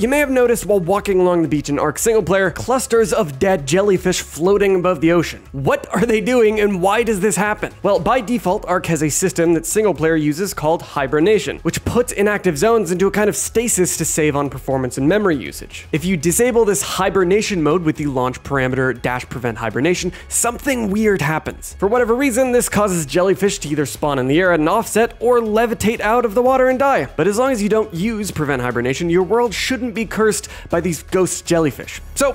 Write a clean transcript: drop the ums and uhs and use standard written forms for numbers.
You may have noticed while walking along the beach in ARK single player, clusters of dead jellyfish floating above the ocean. What are they doing and why does this happen? Well, by default, ARK has a system that single player uses called hibernation, which puts inactive zones into a kind of stasis to save on performance and memory usage. If you disable this hibernation mode with the launch parameter -prevent hibernation, something weird happens. For whatever reason, this causes jellyfish to either spawn in the air at an offset or levitate out of the water and die. But as long as you don't use prevent hibernation, your world shouldn't be cursed by these ghost jellyfish. So